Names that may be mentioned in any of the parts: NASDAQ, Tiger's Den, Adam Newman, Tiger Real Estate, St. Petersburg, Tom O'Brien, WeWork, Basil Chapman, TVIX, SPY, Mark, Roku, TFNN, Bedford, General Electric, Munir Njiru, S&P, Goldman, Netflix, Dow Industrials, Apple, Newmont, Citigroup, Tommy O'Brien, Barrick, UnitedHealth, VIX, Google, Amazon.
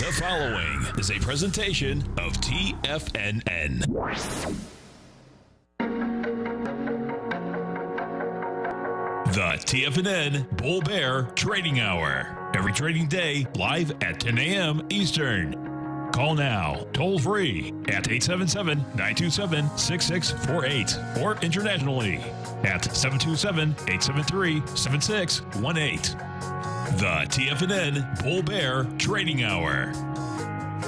The following is a presentation of TFNN. The TFNN Bull Bear Trading Hour. Every trading day, live at 10 a.m. Eastern. Call now, toll free at 877-927-6648 or internationally at 727-873-7618. The TFNN Bull Bear Trading Hour.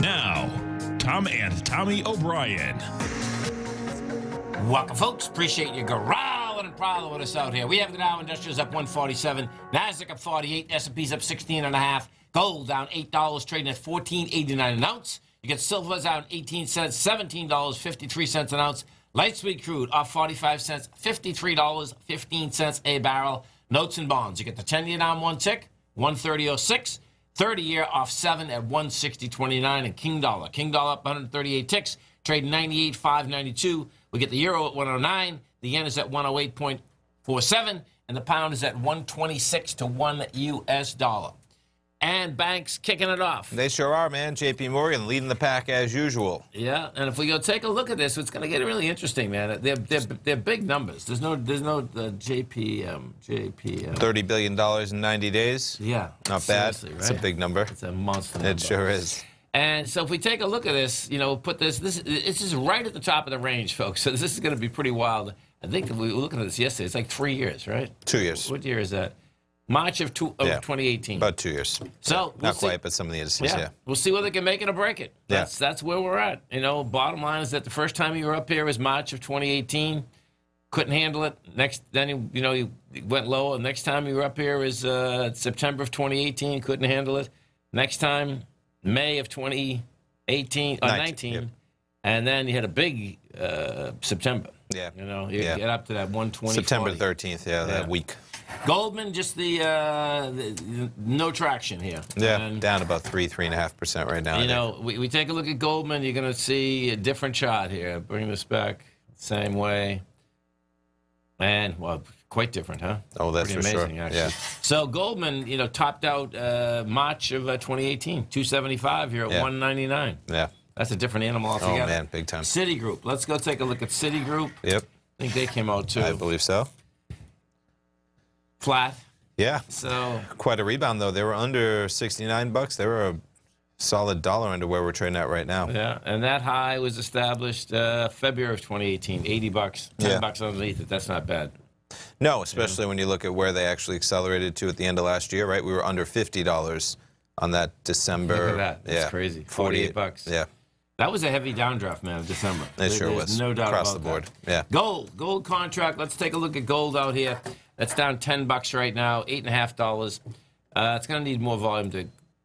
Now, Tom and Tommy O'Brien. Welcome, folks. Appreciate you growling and prowling with us out here. We have the Dow Industrials up 147, NASDAQ up 48, S&P's up 16.5, gold down $8, trading at $14.89 an ounce. You get silver's down 18 cents, $17.53 an ounce. Light sweet crude off 45 cents, $53.15 a barrel. Notes and bonds, you get the 10-year down one tick, 130.06, 30-year off 7 at 160.29, and King dollar up 138 ticks, trade 98.592. We get the euro at 109, the yen is at 108.47, and the pound is at 126 to 1 U.S. dollar. And banks kicking it off. They sure are, man. JPMorgan leading the pack as usual. Yeah, and if we go take a look at this, it's going to get really interesting, man. They're big numbers. There's no JPM. $30 billion in 90 days. Yeah. Not bad. Right? It's a big number. It's a monster number. It sure is. And so if we take a look at this, you know, put this is right at the top of the range, folks. So this is going to be pretty wild. I think if we were looking at this yesterday, it's like 3 years, right? 2 years. What year is that? March of 2018. About 2 years. So we'll not see. Quite, but some of the indices, yeah. We'll see whether they can make it or break it. Yeah. That's where we're at. You know, bottom line is that the first time you were up here was March of 2018. Couldn't handle it. Then you went low. And next time you were up here is September of 2018. Couldn't handle it. Next time, May of 2018 or 19. Yep. And then you had a big September. Yeah. You know, you get up to that 120. September 13th, yeah, that week. Goldman, just the no traction here. Yeah, and down about 3.5% right now. You know, we take a look at Goldman. You're going to see a different chart here. Bring this back, same way. And, well, quite different, huh? Oh, that's pretty amazing, sure. Actually. Yeah. So Goldman, you know, topped out March of 2018, 275 here at 199. Yeah. That's a different animal altogether. Oh, man, big time. Citigroup. Let's go take a look at Citigroup. Yep. I think they came out, too. I believe so. Flat. Yeah. So quite a rebound though. They were under 69 bucks. They were a solid dollar under where we're trading at right now. Yeah. And that high was established February of 2018. 80 bucks. 10 bucks underneath it. That's not bad. No, especially when you look at where they actually accelerated to at the end of last year, right? We were under $50 on that December. Look at that. That's crazy. 48 bucks. Yeah. That was a heavy downdraft, man, of December. It sure was. No doubt across the board. Yeah. Gold contract. Let's take a look at gold out here. That's down 10 bucks right now, $8.50. It's going to need more volume to,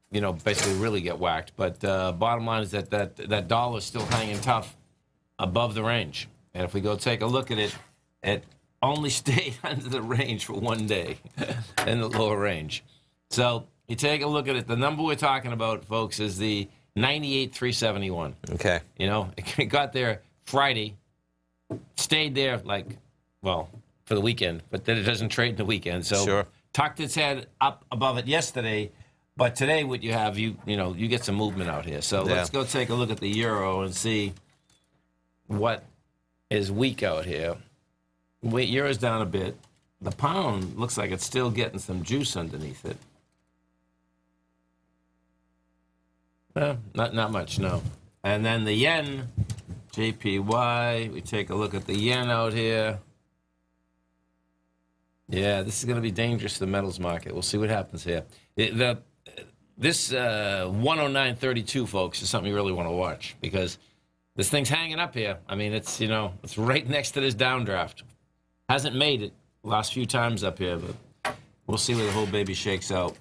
you know, basically really get whacked. But bottom line is that dollar is still hanging tough above the range. And if we go take a look at it, it only stayed under the range for 1 day in the lower range. So you take a look at it. The number we're talking about, folks, is the 98,371. Okay. You know, it got there Friday, stayed there like, well, for the weekend, but then it doesn't trade in the weekend. So tucked its head up above it yesterday, but today what you have, you get some movement out here. So let's go take a look at the euro and see what is weak out here. Euro's down a bit. The pound looks like it's still getting some juice underneath it. Not much, no. And then the yen, JPY. We take a look at the yen out here. Yeah, this is going to be dangerous, the metals market. We'll see what happens here. This 109.32, folks, is something you really want to watch because this thing's hanging up here. I mean, it's, you know, it's right next to this downdraft. Hasn't made it last few times up here, but we'll see where the whole baby shakes out.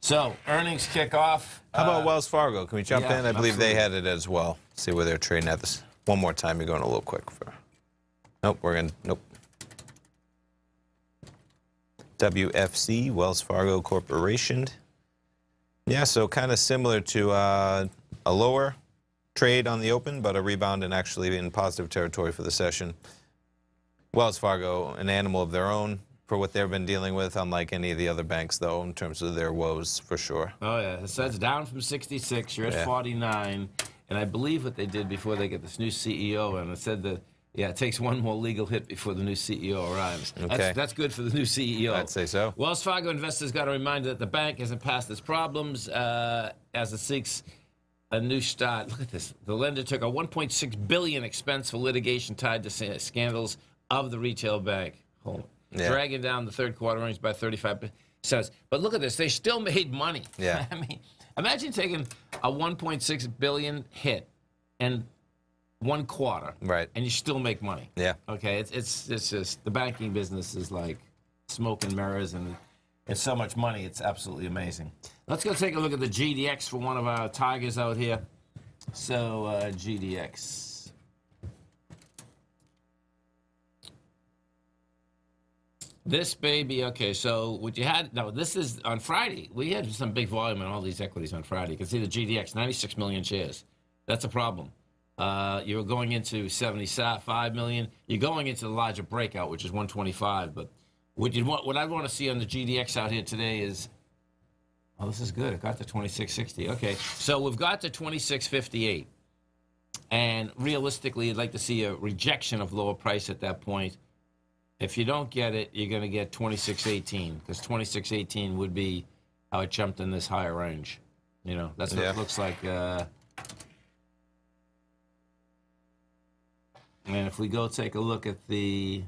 So earnings kick off. How about Wells Fargo? Can we jump in? I believe they had it as well. See where they're trading at this. One more time. You're going a little quick. Nope, we're going to... Nope. WFC, Wells Fargo Corporation. Yeah, so kind of similar to a lower trade on the open, but a rebound and actually in positive territory for the session. Wells Fargo, an animal of their own, for what they've been dealing with, unlike any of the other banks, though, in terms of their woes, for sure. Oh, yeah. It says down from 66, you're at 49. And I believe what they did before they get this new CEO, and it said that, yeah, it takes one more legal hit before the new CEO arrives. Okay. That's good for the new CEO. I'd say so. Wells Fargo investors got a reminder that the bank hasn't passed its problems as it seeks a new start. Look at this. The lender took a $1.6 billion expense for litigation tied to scandals of the retail bank. Hold on. Yeah. Dragging down the third quarter earnings by 35%. But look at this. They still made money. Yeah. I mean, imagine taking a $1.6 billion hit in one quarter. Right. And you still make money. Yeah. Okay. It's just the banking business is like smoke and mirrors, and it's so much money. It's absolutely amazing. Let's go take a look at the GDX for one of our tigers out here. So, GDX. This baby, okay, so what you had, now this is on Friday. We had some big volume in all these equities on Friday. You can see the GDX, 96 million shares. That's a problem. You're going into 75 million. You're going into the larger breakout, which is 125. But what I want to see on the GDX out here today is, oh, this is good. It got to 2660. Okay, so we've got to 2658. And realistically, you'd like to see a rejection of lower price at that point. If you don't get it, you're going to get 2618, because 2618 would be how it jumped in this higher range. You know, that's what it looks like. And if we go take a look at the,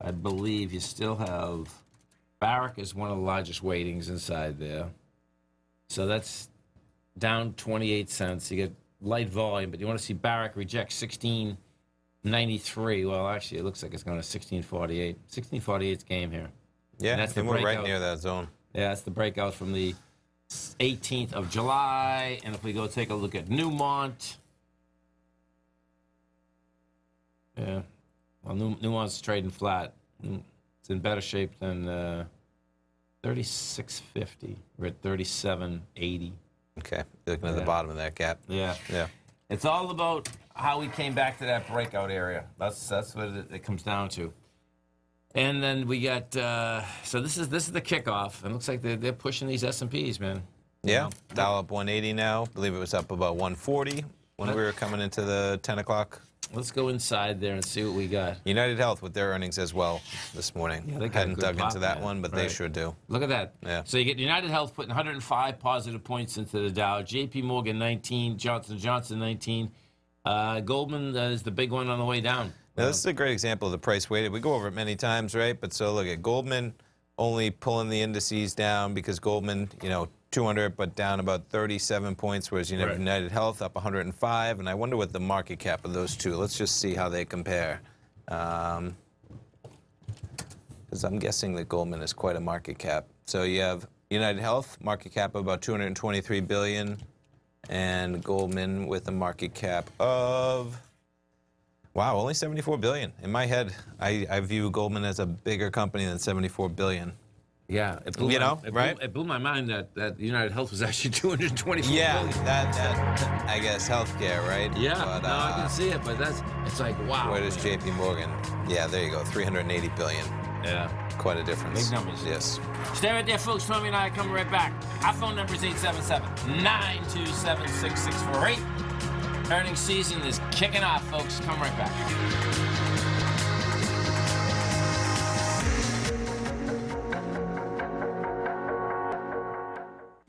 I believe you still have, Barrick is one of the largest weightings inside there. So that's down 28 cents. You get light volume, but you want to see Barrick reject 1693. Well, actually, it looks like it's going to 1648. 1648's game here. Yeah, and that's we're right near that zone. Yeah, that's the breakout from the 18th of July. And if we go take a look at Newmont. Yeah, well, Newmont's trading flat. It's in better shape than 36.50. We're at 37.80. Okay, you're looking at the bottom of that gap. Yeah, yeah. It's all about how we came back to that breakout area. That's what it comes down to. And then we got so this is the kickoff, and it looks like they're pushing these S&Ps, man. Yeah, Dow up 180 now. I believe it was up about 140 when we were coming into the 10 o'clock. Let's go inside there and see what we got. UnitedHealth with their earnings as well this morning. Yeah, they hadn't dug into that one, but they sure do. Look at that. Yeah. So you get UnitedHealth putting 105 positive points into the Dow. JPMorgan 19, Johnson & Johnson 19. Goldman is the big one on the way down. Now, this is a great example of the price weighted. We go over it many times, right? But so look at Goldman only pulling the indices down because Goldman, you know, 200, but down about 37 points, whereas you know, UnitedHealth up 105. And I wonder what the market cap of those two. Let's just see how they compare. Because I'm guessing that Goldman is quite a market cap. So you have UnitedHealth, market cap of about 223 billion, and Goldman with a market cap of, wow, only 74 billion. In my head, I view Goldman as a bigger company than 74 billion. Yeah, it blew, it blew my mind that UnitedHealth was actually 224 billion. That I guess healthcare, right? Yeah, but, no, I can see it, but it's like, wow. Where does JPMorgan? Yeah, there you go, 380 billion. Yeah. Quite a difference. Big numbers. Yes. Stay right there, folks. Tommy and I are coming right back. Our phone number is 877-927-6648. Earnings season is kicking off, folks. Come right back.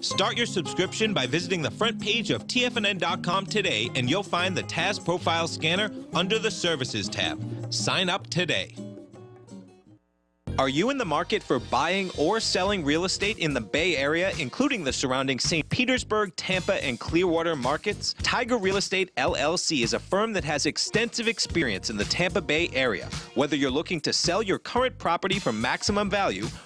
Start your subscription by visiting the front page of TFNN.com today, and you'll find the TAS Profile Scanner under the Services tab. Sign up today. Are you in the market for buying or selling real estate in the Bay Area, including the surrounding St. Petersburg, Tampa, and Clearwater markets? Tiger Real Estate LLC is a firm that has extensive experience in the Tampa Bay Area. Whether you're looking to sell your current property for maximum value,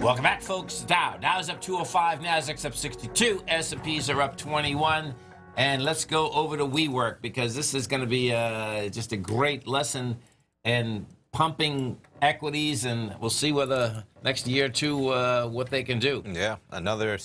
Welcome back, folks. Dow's up 205, NASDAQ's up 62, S&Ps are up 21, and let's go over to WeWork, because this is going to be just a great lesson in pumping equities, and we'll see whether next year or two what they can do. Yeah, another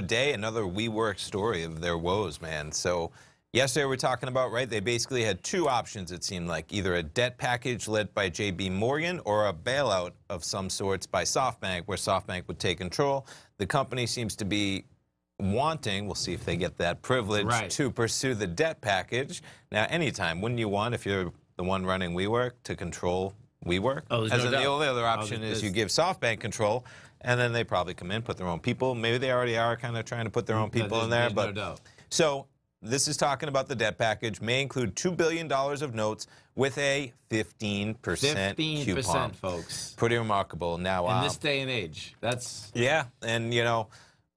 day, another WeWork story of their woes, man. So yesterday we were talking about, right, they basically had two options, it seemed like, either a debt package led by JPMorgan or a bailout of some sorts by SoftBank, where SoftBank would take control. The company seems to be wanting, we'll see if they get that privilege, right, to pursue the debt package. Now, anytime, wouldn't you want, if you're the one running WeWork, to control WeWork? Oh, as no, the only other option is you give SoftBank control, and then they probably come in, put their own people. Maybe they already are kind of trying to put their own people in there. But no, so this is talking about the debt package may include $2 billion of notes with a 15% coupon, folks. Pretty remarkable. Now, in this day and age, that's, yeah. And you know,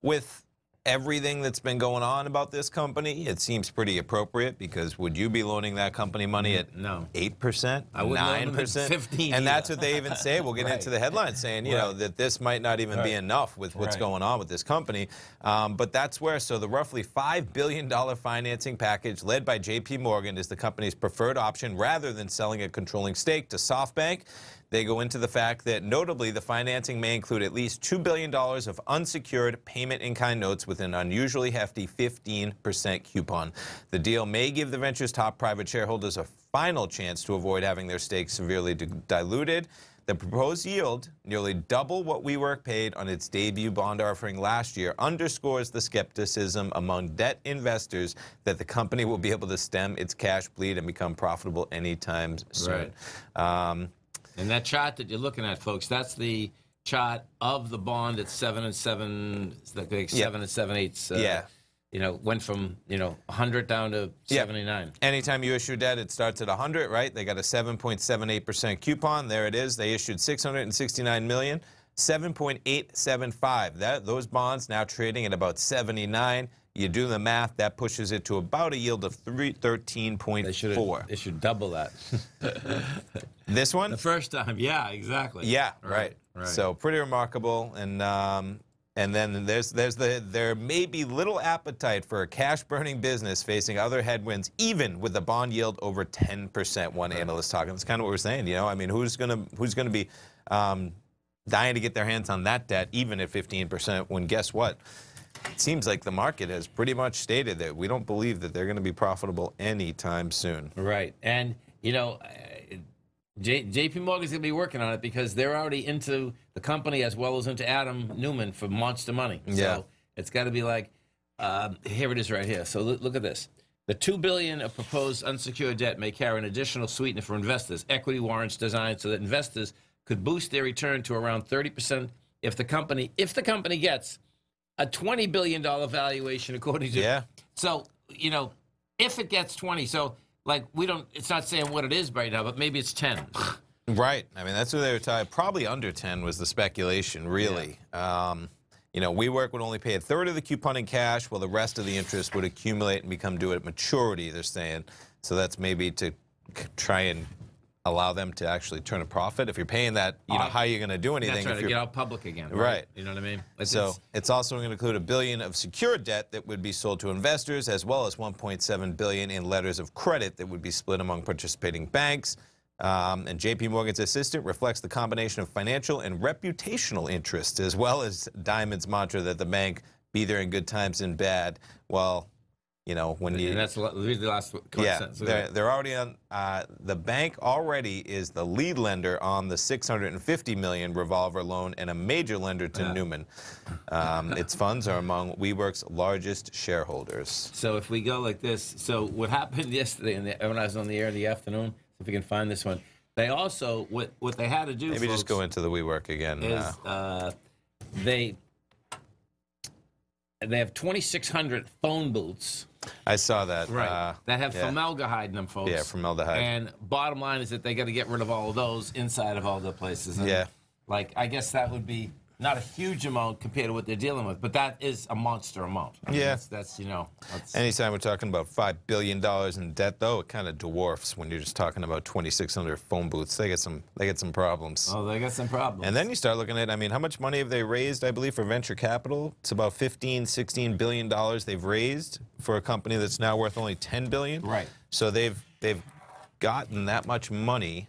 with everything that's been going on about this company, it seems pretty appropriate, because would you be loaning that company money at no 8%, 9%, 15%? And that's what they even say. We'll get right into the headlines saying, you right know, that this might not even right be enough with what's right going on with this company. But that's where, so the roughly $5 billion financing package led by JP Morgan is the company's preferred option rather than selling a controlling stake to SoftBank. They go into the fact that, notably, the financing may include at least $2 billion of unsecured payment-in-kind notes with an unusually hefty 15% coupon. The deal may give the venture's top private shareholders a final chance to avoid having their stakes severely diluted. The proposed yield, nearly double what WeWork paid on its debut bond offering last year, underscores the skepticism among debt investors that the company will be able to stem its cash bleed and become profitable anytime soon. Right. And that chart that you're looking at, folks, that's the chart of the bond at 7 and 7, like 7 and 7/8. Yeah, you know, went from, you know, 100 down to 79. Yep. Anytime you issue debt, it starts at 100, right? They got a 7.78% coupon. There it is. They issued $669 million, 7.875. Those bonds now trading at about 79. You do the math, that pushes it to about a yield of 13.4. They should double that. This one? The first time, yeah, exactly. Yeah, right. So pretty remarkable. And then there may be little appetite for a cash-burning business facing other headwinds, even with the bond yield over 10%. One analyst talking. That's kind of what we're saying. You know, I mean, who's gonna be dying to get their hands on that debt, even at 15%? When guess what? It seems like the market has pretty much stated that we don't believe that they're going to be profitable anytime soon. Right. And, you know, JPMorgan's going to be working on it because they're already into the company as well as into Adam Newman for monster money. Yeah. So it's got to be like, here it is right here. So look at this. The $2 billion of proposed unsecured debt may carry an additional sweetener for investors, equity warrants designed so that investors could boost their return to around 30% if the company gets a $20 billion valuation, according to... Yeah. So, you know, if it gets 20, so, like, we don't... It's not saying what it is right now, but maybe it's 10. Right. I mean, that's what they were talking... Probably under 10 was the speculation, really. Yeah. You know, WeWork would only pay a third of the coupon in cash, while the rest of the interest would accumulate and become due at maturity, they're saying. So that's maybe to try and allow them to actually turn a profit. If you're paying that, you know, how are you going to do anything? That's right, to get out public again. Right. You know what I mean? So it's also going to include $1 billion of secured debt that would be sold to investors, as well as $1.7 billion in letters of credit that would be split among participating banks. And JP Morgan's assistant reflects the combination of financial and reputational interests, as well as Diamond's mantra that the bank be there in good times and bad. Well, you know, when you... And that's the last sentence. Yeah, they're already on... the bank already is the lead lender on the $650 million revolver loan and a major lender to Newman. Its funds are among WeWork's largest shareholders. So if we go like this... So what happened yesterday, when I was on the air in the afternoon, if we can find this one, they also... What they had to do, maybe folks, just go into the WeWork again. Is, they have 2,600 phone booths. I saw that. Right. That have formaldehyde in them, folks. Yeah, formaldehyde. And bottom line is that they got to get rid of all of those inside of all the places. And yeah. Like, I guess that would be not a huge amount compared to what they're dealing with, but that is a monster amount. I mean, yeah. That's, you know. That's... Anytime we're talking about $5 billion in debt, though, it kind of dwarfs when you're just talking about 2,600 phone booths. They get some problems. Oh, they got some problems. And then you start looking at, I mean, how much money have they raised, I believe, for venture capital? It's about $15, $16 billion they've raised for a company that's now worth only $10 billion. Right. So they've gotten that much money.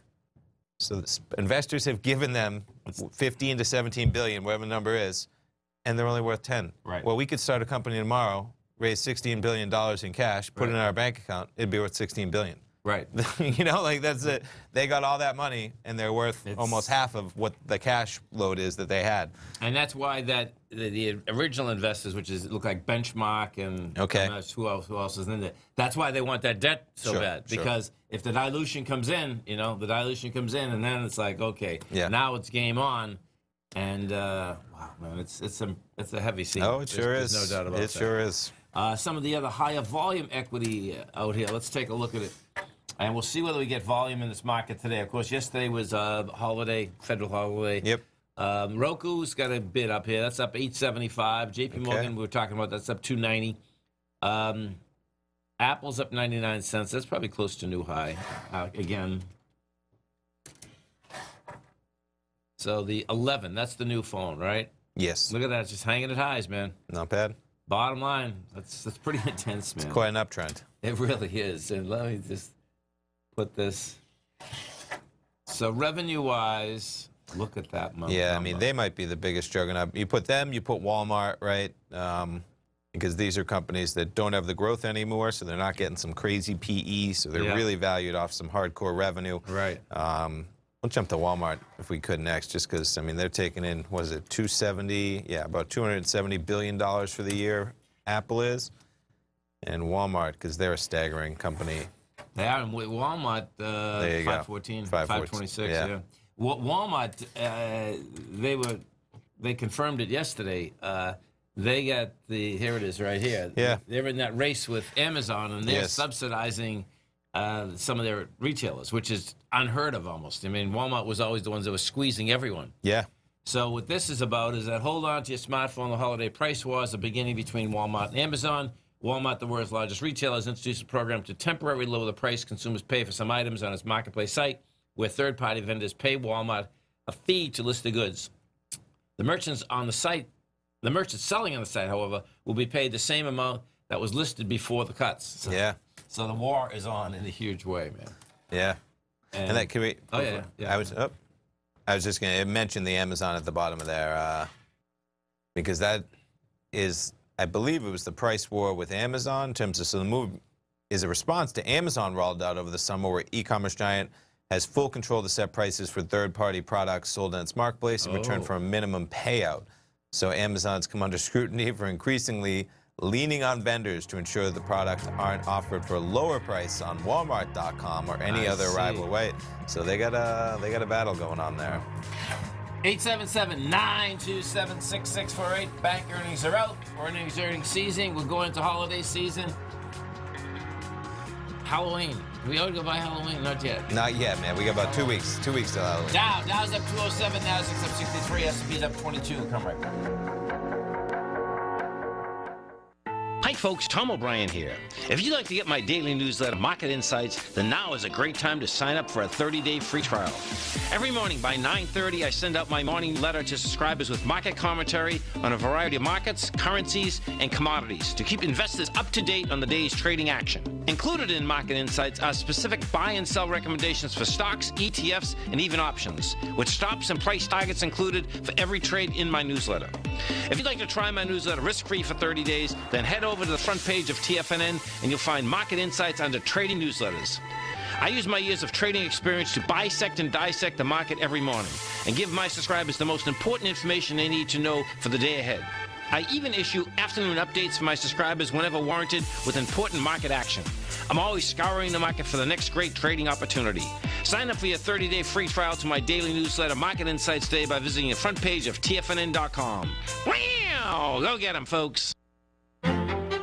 So investors have given them 15 to 17 billion, whatever the number is, and they're only worth 10. Right. Well, we could start a company tomorrow, raise $16 billion in cash, put it in our bank account, it'd be worth 16 billion. Right. You know, like, that's it. They got all that money, and they're worth almost half of what the cash load is that they had. And that's why that the original investors, which is look like Benchmark and who else is in there, that's why they want that debt so bad. Because if the dilution comes in, you know, the dilution comes in, and then it's like, okay, now it's game on. And, wow, man, it's a heavy scene. Oh, it sure is. No doubt about that. It sure is. Some of the other higher volume equity out here. Let's take a look at it. And we'll see whether we get volume in this market today. Of course, yesterday was a holiday, federal holiday. Yep. Roku's got a bid up here. That's up 875. JPMorgan, we were talking about, that's up 290. Apple's up 99 cents. That's probably close to new high again. So the 11, that's the new phone, right? Yes. Look at that. It's just hanging at highs, man. Not bad. Bottom line, that's pretty intense, man. It's quite an uptrend. It really is. And let me just put this. So revenue-wise, look at that number. Yeah, I mean, they might be the biggest juggernaut. You put them, you put Walmart, right? Because these are companies that don't have the growth anymore, so they're not getting some crazy PE, so they're really valued off some hardcore revenue. Right. We'll jump to Walmart if we could next, just because, I mean, they're taking in, what is it, 270? Yeah, about $270 billion for the year, Apple is. And Walmart, because they're a staggering company. They are. Walmart, 514, 526. Yeah. Walmart, they confirmed it yesterday. They got the, here it is right here. Yeah. They're in that race with Amazon, and they're subsidizing some of their retailers, which is unheard of almost. I mean, Walmart was always the ones that were squeezing everyone. Yeah. So what this is about is that hold on to your smartphone, the holiday price wars, the beginning between Walmart and Amazon. Walmart, the world's largest retailer, has introduced a program to temporarily lower the price consumers pay for some items on its marketplace site, where third-party vendors pay Walmart a fee to list the goods. The merchants selling on the site, however, will be paid the same amount that was listed before the cuts. So, yeah. So the war is on in a huge way, man. Yeah. And that can we? Oh yeah, yeah. I was just going to mention the Amazon at the bottom of there because that is, I believe it was the price war with Amazon in terms of, so the move is a response to Amazon rolled out over the summer where e-commerce giant has full control to set prices for third-party products sold in its marketplace in return for a minimum payout. So Amazon's come under scrutiny for increasingly leaning on vendors to ensure the products aren't offered for a lower price on Walmart.com or any other rival way. So they got a battle going on there. 877-927-6648. Bank earnings are out. We're in earnings season. We're going into holiday season. Halloween. We ought to go by Halloween, not yet. Not yet, man. We got about 2 weeks. 2 weeks till Halloween. Dow's up 207, NASDAQ's up 63, S&P's up 22. We'll come right back. Hi, folks. Tom O'Brien here. If you'd like to get my daily newsletter, Market Insights, then now is a great time to sign up for a 30-day free trial. Every morning by 9:30, I send out my morning letter to subscribers with market commentary on a variety of markets, currencies, and commodities to keep investors up to date on the day's trading action. Included in Market Insights are specific buy and sell recommendations for stocks, ETFs, and even options, with stops and price targets included for every trade in my newsletter. If you'd like to try my newsletter risk-free for 30 days, then head over to the front page of TFNN and you'll find Market Insights under Trading Newsletters. I use my years of trading experience to bisect and dissect the market every morning and give my subscribers the most important information they need to know for the day ahead. I even issue afternoon updates for my subscribers whenever warranted with important market action. I'm always scouring the market for the next great trading opportunity. Sign up for your 30-day free trial to my daily newsletter, Market Insights, today by visiting the front page of TFNN.com. Wow! Go get them, folks!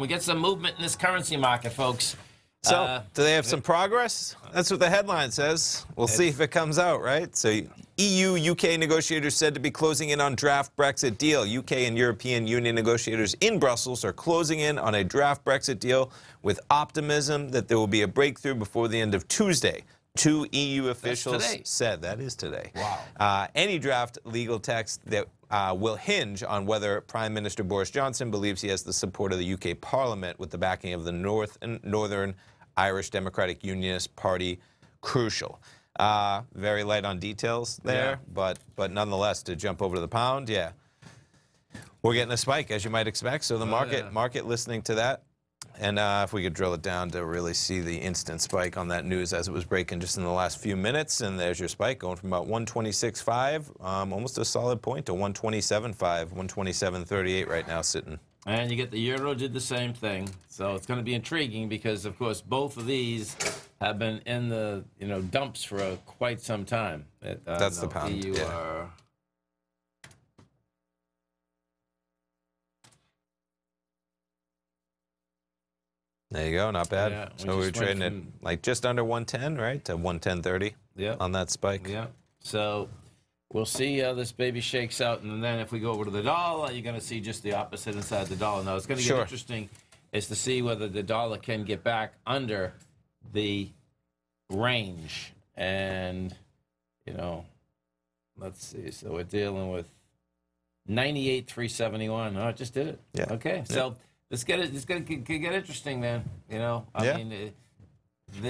We get some movement in this currency market, folks. So, do they have some progress? That's what the headline says. We'll see if it comes out, right? So, EU-UK negotiators said to be closing in on draft Brexit deal. UK and European Union negotiators in Brussels are closing in on a draft Brexit deal with optimism that there will be a breakthrough before the end of Tuesday. Two EU officials said that is today. Wow. Any draft legal text that will hinge on whether Prime Minister Boris Johnson believes he has the support of the UK Parliament with the backing of the Northern Irish Democratic Unionist Party. Crucial. Very light on details there, but nonetheless, to jump over to the pound, we're getting a spike, as you might expect. So the market listening to that. And if we could drill it down to really see the instant spike on that news as it was breaking just in the last few minutes. And there's your spike going from about 126.5, almost a solid point, to 127.5, 127.38 right now sitting. And you get the euro did the same thing. So it's going to be intriguing because, of course, both of these have been in the dumps for quite some time. That's the pound. You are... There you go, not bad. Yeah, so we were trading at like just under 110, right, to 110.30 on that spike. Yeah, so we'll see how this baby shakes out. And then if we go over to the dollar, you're going to see just the opposite inside the dollar. Now, it's going to get interesting is to see whether the dollar can get back under the range. And, let's see. So we're dealing with 98.371. Oh, it just did it. Yeah. Okay, so... It's going to get interesting, man. I mean,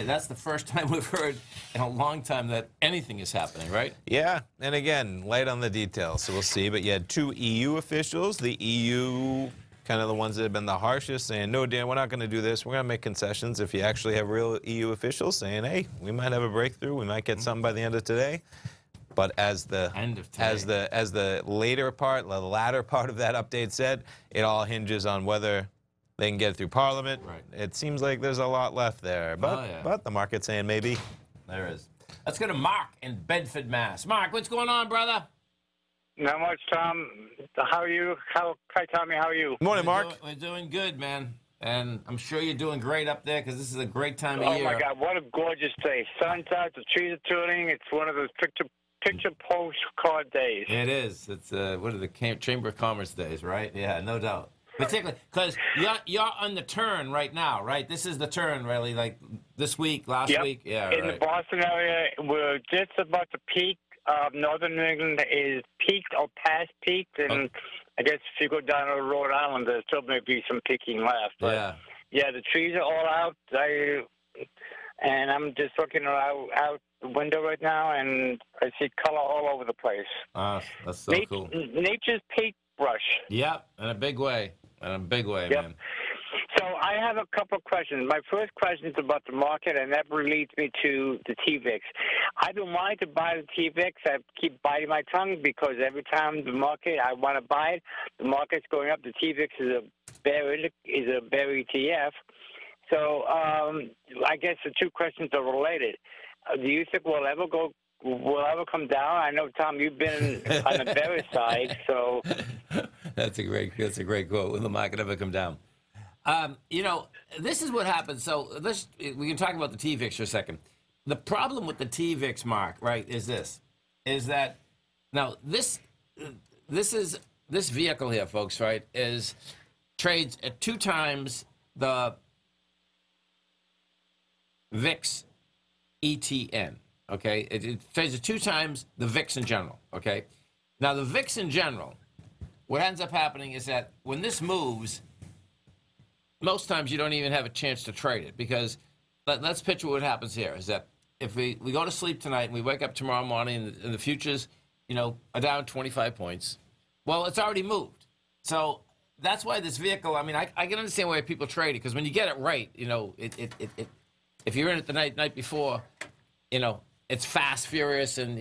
that's the first time we've heard in a long time that anything is happening, right? Yeah, and again, light on the details, so we'll see. But you had two EU officials, the EU, kind of the ones that have been the harshest, saying, no, Dan, we're not going to do this. We're going to make concessions. If you actually have real EU officials saying, hey, we might have a breakthrough. We might get something by the end of today. But as the latter part of that update said, it all hinges on whether they can get it through Parliament. Right. It seems like there's a lot left there, but the market's saying maybe there is. Let's go to Mark in Bedford, Mass. Mark, what's going on, brother? Not much, Tom. How are you? Hi, Tommy. How are you? Morning, Mark. We're doing good, man. And I'm sure you're doing great up there because this is a great time of year. Oh my God! What a gorgeous day! Sun's out, the trees are turning. It's one of those picture postcard days. It is. It's what are the Chamber of Commerce days, right? Yeah, no doubt. Particularly because you're on the turn right now, right? This is the turn, really, like this week, last week. Yeah, In the Boston area, we're just about to peak. Northern England is peaked or past peaked, and I guess if you go down to Rhode Island, there still may be some peaking left. But yeah, the trees are all out. And I'm just looking out the window right now, and I see color all over the place. Ah, that's so cool. Nature's paintbrush. Yep, in a big way. In a big way, man. So I have a couple of questions. My first question is about the market, and that leads me to the TVIX. I've been wanting to buy the TVIX. I keep biting my tongue because every time the market, I want to buy it, the market's going up. The TVIX is a bear ETF. So I guess the two questions are related. Do you think we'll ever come down? I know, Tom, you've been on the bearish side, so that's a great quote. Will the market ever come down? This is what happens. So we can talk about the TVIX for a second. The problem with the TVIX, Mark, right, is that now this vehicle here, folks, right, trades at 2 times the VIX ETN, okay? It trades at 2 times the VIX in general, okay? Now, the VIX in general, what ends up happening is that when this moves, most times you don't even have a chance to trade it because let's picture what happens here is that if we go to sleep tonight and we wake up tomorrow morning and the futures, are down 25 points, well, it's already moved. So that's why this vehicle, I mean, I can understand why people trade it because when you get it right, if you're in it the night before, it's fast, furious, and,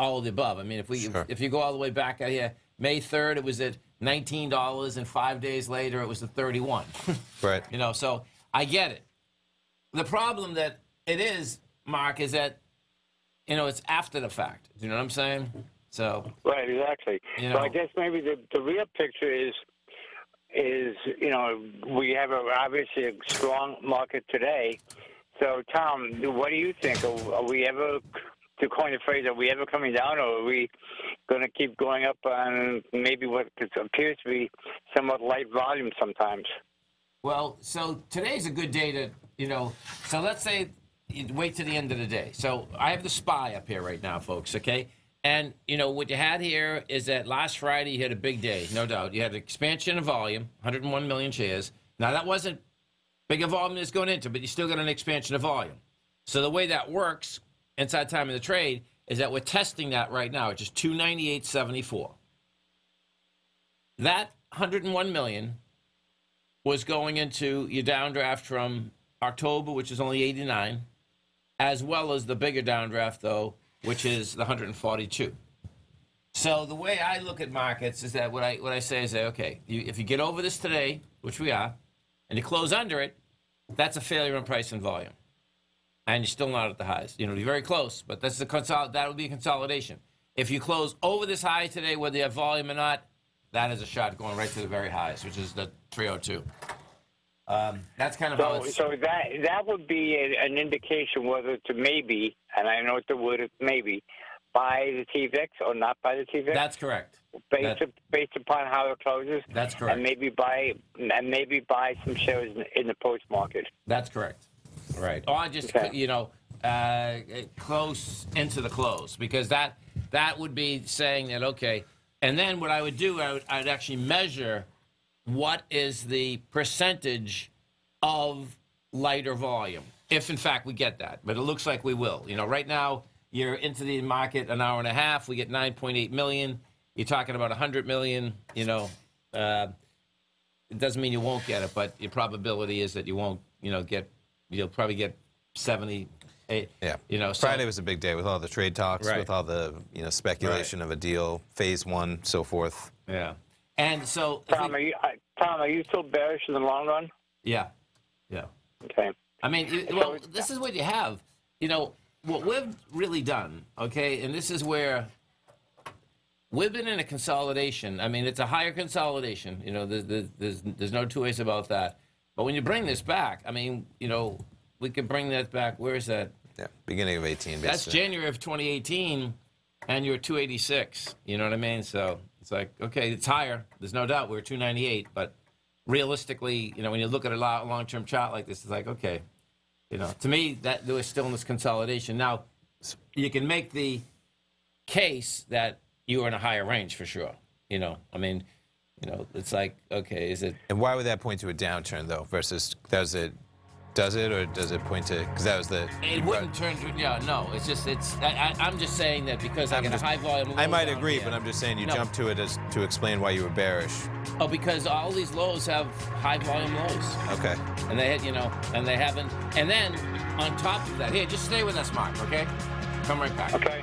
all of the above. I mean, if you go all the way back out here, May 3rd, it was at $19, and 5 days later, it was at $31. Right. So I get it. The problem that it is, Mark, is that, it's after the fact. Do you know what I'm saying? So. Right, exactly. So I guess maybe the real picture is is, you know, we have obviously a strong market today. So, Tom, what do you think? Are we ever, to coin a phrase, are we ever coming down, or are we going to keep going up on maybe what appears to be somewhat light volume sometimes? Well, so today's a good day to, you know, so let's say you wait to the end of the day. So I have the SPY up here right now, folks, okay? And, you know, what you had here is that last Friday you had a big day, no doubt. You had expansion of volume, 101 million shares. Now, that wasn't big a volume that's going into, but you still got an expansion of volume. So the way that works inside time of the trade is that we're testing that right now. It's just 298.74. That 101 million was going into your downdraft from October, which is only 89, as well as the bigger downdraft, though, which is the 142. So the way I look at markets is that what I say is that, okay, if you get over this today, which we are, and you close under it, that's a failure in price and volume, and you're still not at the highs. You know, you're very close, but that's that would be a consolidation. If you close over this high today, whether you have volume or not, that is a shot going right to the very highs, which is the 302. That's kind of so, how it's... So that would be an indication whether to maybe, and I know the word is maybe, buy the TVIX or not buy the TVIX. That's correct. Based upon how it closes. That's correct. And maybe buy some shares in the post market. That's correct. Right. Or just okay. You know, close into the close, because that would be saying that okay. And then what I would do, I'd actually measure what is the percentage of lighter volume, if in fact we get that. But it looks like we will. You know, right now you're into the market an hour and a half. We get 9.8 million. You're talking about 100 million. You know, it doesn't mean you won't get it, but your probability is that you won't. You know, you'll probably get 70. Yeah. You know, so Friday was a big day with all the trade talks, right, with all the, you know, speculation, right, of a deal, phase one, so forth. Yeah. And so, Tom, are you still bearish in the long run? Yeah, yeah. Okay. I mean, well, this is what you have. You know, what we've really done, okay, and this is where we've been in a consolidation. I mean, it's a higher consolidation. You know, there's no two ways about that. But when you bring this back, I mean, you know, we could bring that back. Where is that? Yeah, beginning of 18, basically. That's January of 2018, and you're 286. You know what I mean? So... it's like, okay, it's higher. There's no doubt we're 298, but realistically, you know, when you look at a long-term chart like this, it's like, okay, you know, to me, that there was still in this consolidation. Now, you can make the case that you are in a higher range for sure. You know, I mean, you know, it's like, okay, is it? And why would that point to a downturn though? Versus does it point to? Because that was the. It wouldn't turn to. Yeah, no. It's just. It's. I'm just saying that because I get a high volume. I might agree, but I'm just saying you jumped to it as to explain why you were bearish. Oh, because all these lows have high volume lows. Okay. And they, you know, and they haven't. And then on top of that, here, just stay with us, Mark. Okay. Come right back. Okay.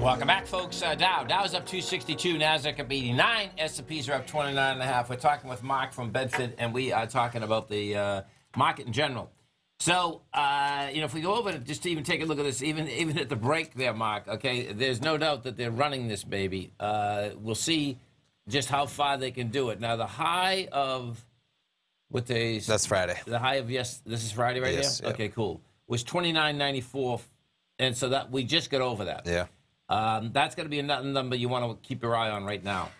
Welcome back, folks. Dow's up 262, NASDAQ up 89, S&Ps are up 29.5. We're talking with Mark from Bedford, and we are talking about the market in general. So, you know, if we go over to just even take a look at this, even at the break there, Mark, okay, there's no doubt that they're running this baby. We'll see just how far they can do it. Now, the high of what they... That's Friday. The high of, yes, this is Friday right yes, there? Yep. Okay, cool. Was 29.94, and so that we just got over that. Yeah. That's going to be another number you want to keep your eye on right now,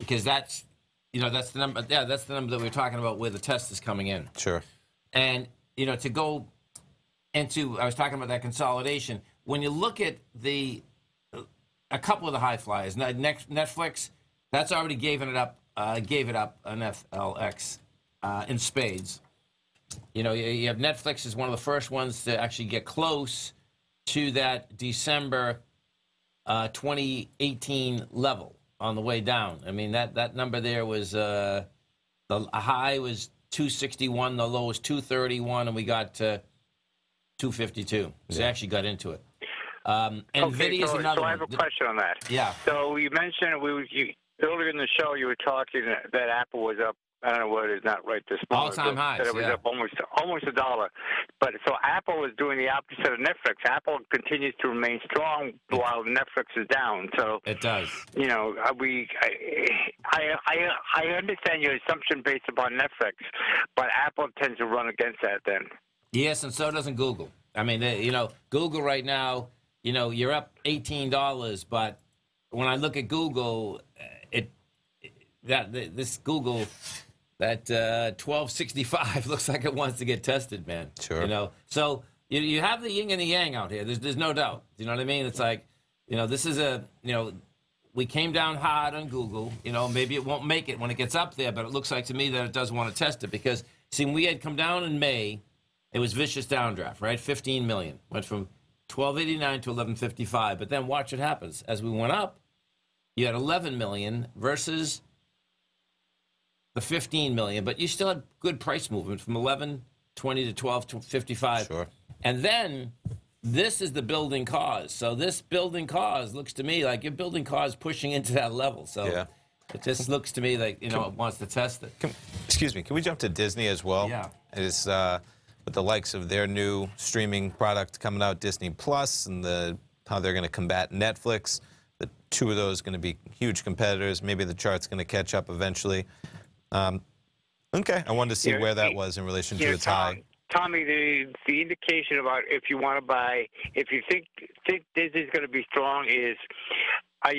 because that's, you know, that's the number. Yeah, that's the number that we were talking about where the test is coming in. Sure. And you know, to go into, I was talking about that consolidation. When you look at the a couple of the high flyers, Netflix, that's already gave it up NFLX in spades. You know, you have Netflix is one of the first ones to actually get close to that December 2018 level on the way down. I mean, that number there was, the high was 261, the low was 231, and we got to 252. So they actually got into it. Okay, so, another I have a question on that. Yeah. So you mentioned earlier in the show you were talking that Apple was up. I don't know what it is, not right this morning. All-time highs, it was up almost a dollar. But so Apple is doing the opposite of Netflix. Apple continues to remain strong while Netflix is down. So it does. You know, I understand your assumption based upon Netflix, but Apple tends to run against that then. Yes, and so doesn't Google. I mean, you know, Google right now, you know, you're up $18, but when I look at Google, this Google... That 1265 looks like it wants to get tested, man. Sure. You know, so you have the yin and the yang out here. There's no doubt. You know what I mean? It's like, you know, this is a, you know, we came down hard on Google. You know, maybe it won't make it when it gets up there, but it looks like to me that it does want to test it because, see, when we had come down in May, it was vicious downdraft, right? 15 million. Went from 1289 to 1155. But then watch what happens. As we went up, you had 11 million versus... the 15 million, but you still had good price movement from 1120 to 1255. Sure. And then this is the building cause. So this building cause looks to me like your building cause pushing into that level. So yeah. It just looks to me like, you know, it wants to test it. Excuse me. Can we jump to Disney as well? Yeah. It's with the likes of their new streaming product coming out, Disney Plus, and how they're going to combat Netflix. The two of those going to be huge competitors. Maybe the chart's going to catch up eventually. Okay, I wanted to see where that was in relation to its high. Tommy, the indication about if you want to buy, if you think this is going to be strong, is do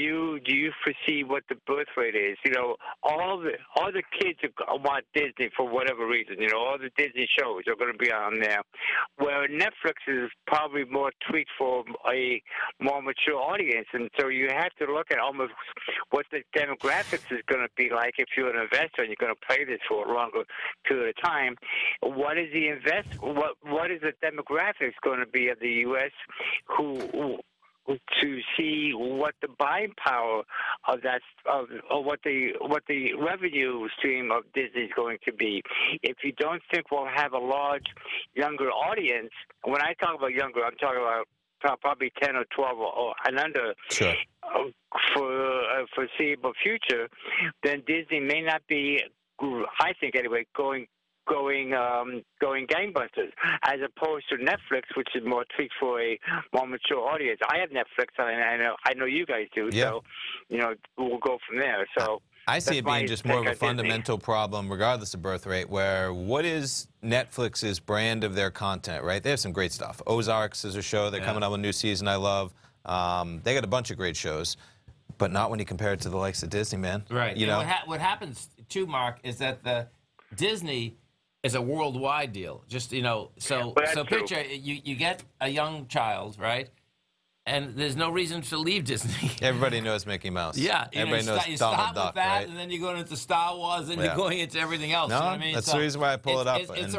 you foresee what the birth rate is? You know, all the kids want Disney for whatever reason. You know, all the Disney shows are going to be on there. Where Netflix is probably more tweaked for a more mature audience, and so you have to look at almost what the demographics is going to be like if you're an investor and you're going to play this for a longer period of time. What is the What is the demographics going to be of the U.S. to see what the buying power of that, or what the revenue stream of Disney is going to be. If you don't think we'll have a large younger audience, when I talk about younger, I'm talking about probably 10 or 12 or and under. Sure. For foreseeable future, then Disney may not be, I think anyway, going gangbusters, as opposed to Netflix, which is more tweaked for a more mature audience. I have Netflix, and I know you guys do. Yeah. So, you know, we'll go from there. So I see it being just more of a fundamental problem, regardless of birth rate, where what is Netflix's brand of their content, right? They have some great stuff. Ozarks is a show. They're coming up with a new season I love. They got a bunch of great shows, but not when you compare it to the likes of Disney, man. Right. You know? What happens, too, Mark, is that the Disney is a worldwide deal. Just, you know, so picture, you get a young child, right? And there's no reason to leave Disney. Everybody knows Mickey Mouse. Yeah. Everybody knows Donald Duck, right? You stop with that, and then you're going into Star Wars, and you're going into everything else. No, you know what I mean? That's the reason why I pull it up. It's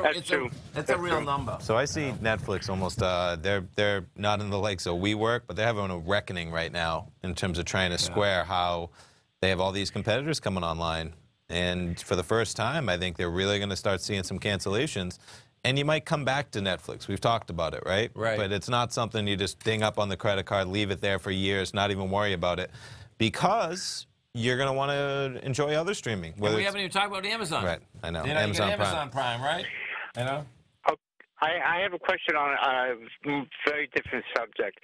a real number. So I see Netflix almost, they're not in the likes of WeWork, but they're having a reckoning right now in terms of trying to square how they have all these competitors coming online. And for the first time, I think they're really going to start seeing some cancellations. And you might come back to Netflix. We've talked about it, right? Right. But it's not something you just ding up on the credit card, leave it there for years, not even worry about it, because you're going to want to enjoy other streaming. We haven't even talked about Amazon. Right. I know. You know, Amazon Prime, right? You know. I have a question on a very different subject.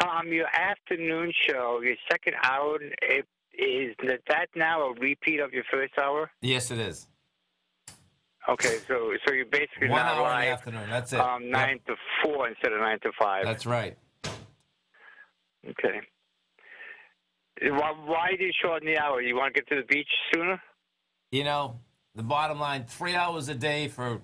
Tom, your afternoon show, your second hour. Is that now a repeat of your first hour? Yes, it is. Okay, so you're basically now live. 1 hour in the afternoon, that's it. 9 to 4 instead of 9 to 5. That's right. Okay. Why do you shorten the hour? You want to get to the beach sooner? You know, the bottom line, 3 hours a day for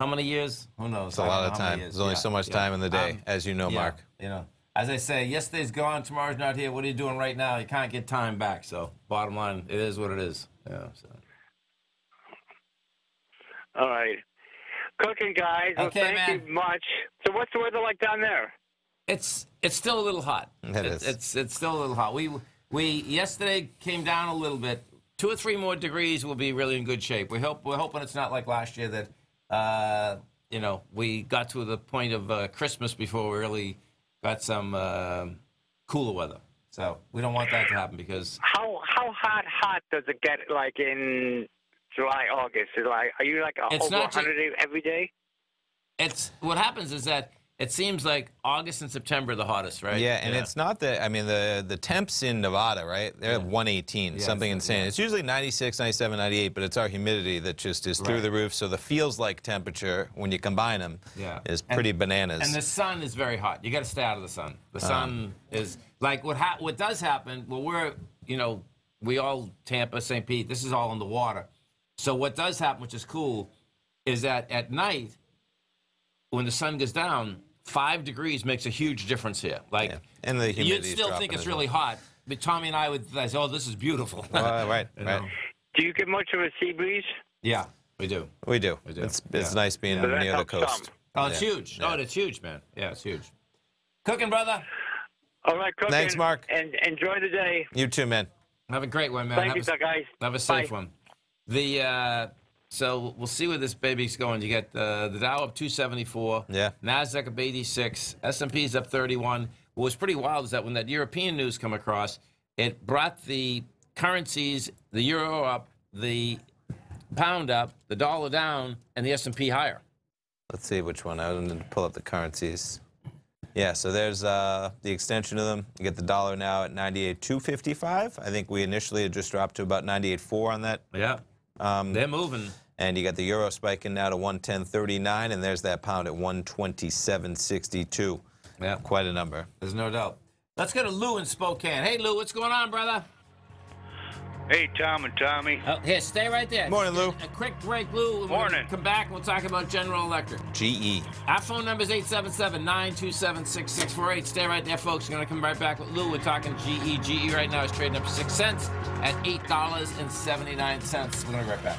how many years? Who knows? It's a lot of time. There's only so much time in the day, as you know, Mark. You know. As I say, yesterday's gone, tomorrow's not here. What are you doing right now? You can't get time back. So, bottom line, it is what it is. Yeah. So. All right, cooking guys. Okay, well, thank you much. So, what's the weather like down there? It's still a little hot. It's still a little hot. We yesterday came down a little bit. 2 or 3 more degrees will be really in good shape. We're hoping it's not like last year that you know, we got to the point of Christmas before we really got some cooler weather, so we don't want that to happen. Because how hot does it get? Like in July, August, are you like over 100 every day? It's what happens is that it seems like August and September are the hottest, right? Yeah, and it's not that. I mean, the temps in Nevada, right? They're at 118, something insane. Yeah. It's usually 96, 97, 98, but it's our humidity that just is through the roof. So the feels like temperature when you combine them is pretty bananas. And the sun is very hot. You got to stay out of the sun. The sun is like what does happen. Well, we all Tampa, St. Pete. This is all in the water. So what does happen, which is cool, is that at night, when the sun goes down, 5 degrees makes a huge difference here. Like, and the humidity, you'd still think it's really hot, but Tommy and I would say, "Oh, this is beautiful." Right. Do you get much of a sea breeze? Yeah, we do. We do. It's nice being near the coast. Oh, it's huge. Yeah. Oh, it's huge, man. Yeah, it's huge. Cooking, brother. All right, cooking. Thanks, Mark. And enjoy the day. You too, man. Have a great one, man. Thank you, guys. Have a safe one. So we'll see where this baby's going. You get the Dow up 274. Yeah. NASDAQ up 86. S&P's up 31. What was pretty wild is that when that European news come across, it brought the currencies, the euro up, the pound up, the dollar down, and the S&P higher. Let's see which one. I wanted to pull up the currencies. Yeah, so there's the extension of them. You get the dollar now at 98.255. I think we initially had just dropped to about 98.4 on that. Yeah. They're moving. And you got the euro spiking now to 110.39, and there's that pound at 127.62. Yeah, quite a number. There's no doubt. Let's go to Lou in Spokane. Hey, Lou, what's going on, brother? Hey, Tom and Tommy. Oh, here, stay right there. Morning, Lou. A quick break, Lou. Morning. Come back, and we'll talk about General Electric. GE. Our phone number is 877-927-6648. Stay right there, folks. We're going to come right back with Lou. We're talking GE. GE right now is trading up 6 cents at $8.79. We're going to be right back.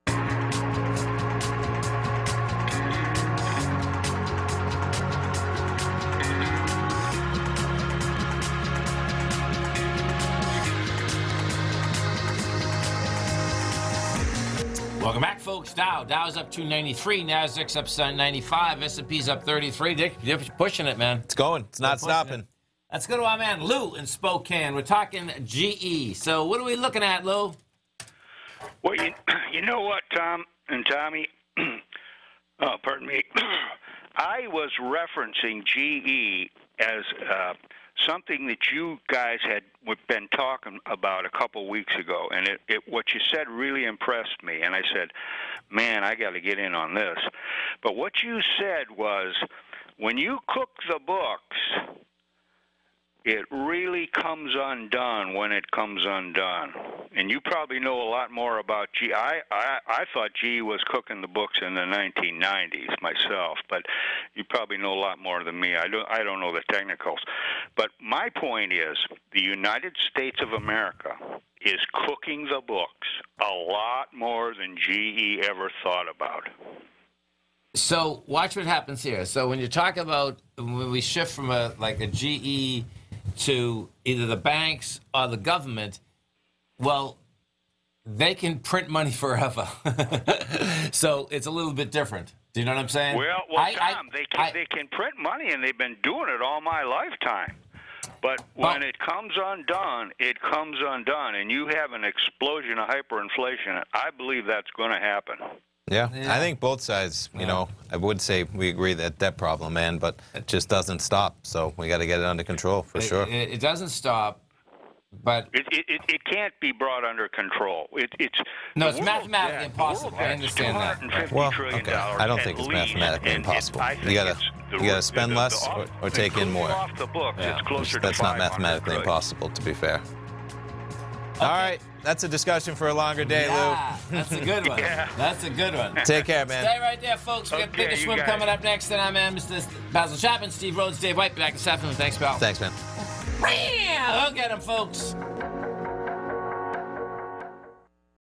Welcome back, folks. Dow's up 293. NASDAQ's up 95. S&P's up 33. They're pushing it, man. It's going. It's not stopping. Let's go to our man, Lou, in Spokane. We're talking GE. So what are we looking at, Lou? Well, you know what, Tom and Tommy? Oh, pardon me. I was referencing GE as something that you guys had been talking about a couple weeks ago, and what you said really impressed me, and I said, man, I got to get in on this. But what you said was, when you cook the books, it really comes undone when it comes undone. And you probably know a lot more about GE. I thought GE was cooking the books in the 1990s myself, but you probably know a lot more than me. I don't know the technicals. But my point is the United States of America is cooking the books a lot more than GE ever thought about. So watch what happens here. So when you talk about when we shift from like a GE to either the banks or the government, well, they can print money forever. So it's a little bit different. Do you know what I'm saying? Well, Tom, they can print money, and they've been doing it all my lifetime. But when it comes undone, it comes undone, and you have an explosion of hyperinflation. I believe that's going to happen. Yeah, I think both sides, you know, I would say we agree that debt problem, man, but it just doesn't stop. So we got to get it under control for sure. It doesn't stop, but it can't be brought under control. It's mathematically impossible. I understand that. Well, okay. I don't think it's mathematically impossible. You gotta spend less or take in more. That's not mathematically impossible, to be fair. Okay. All right, that's a discussion for a longer day, Lou. That's a good one. That's a good one. Take care, man. Stay right there, folks. We got Think or Swim coming up next, and I'm Mr. Basil Chapman, Steve Rhodes, Dave White. Back this afternoon. Thanks, pal. Thanks, man. Go get him, folks.